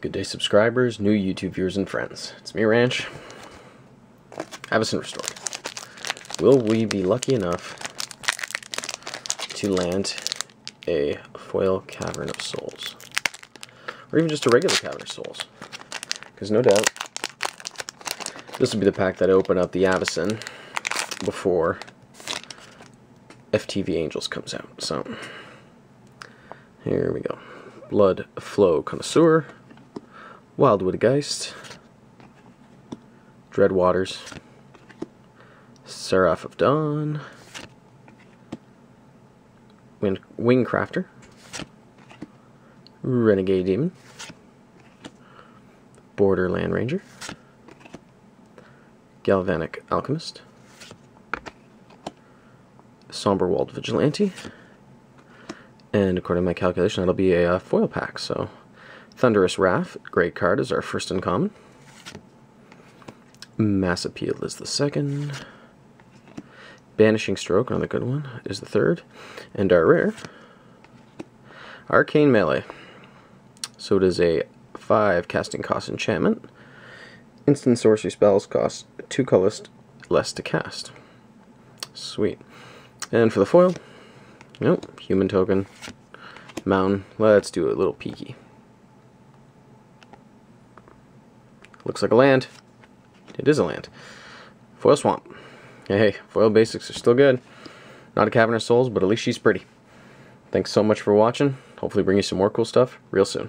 Good day, subscribers, new YouTube viewers, and friends. It's me, Ranch. Avacyn Restored. Will we be lucky enough to land a foil Cavern of Souls? Or even just a regular Cavern of Souls? Because no doubt, this will be the pack that I open up the Avacyn before FTV Angels comes out. So, here we go. Blood Flow Connoisseur, Wildwood Geist, Dreadwaters, Seraph of Dawn, Wing Wingcrafter, Renegade Demon, Borderland Ranger, Galvanic Alchemist, Somberwalled Vigilante, and according to my calculation, that'll be a foil pack. So, Thunderous Wrath, great card, is our first uncommon. Mass Appeal is the second. Banishing Stroke, another good one, is the third. And our rare, Arcane Melee. So it is a 5 casting cost enchantment. Instant sorcery spells cost 2 colors less to cast. Sweet. And for the foil, nope, human token, mountain. Let's do a little peeky. Looks like a land. It is a land. Foil Swamp. Hey, foil basics are still good. Not a Cavern of Souls, but at least she's pretty. Thanks so much for watching. Hopefully bring you some more cool stuff real soon.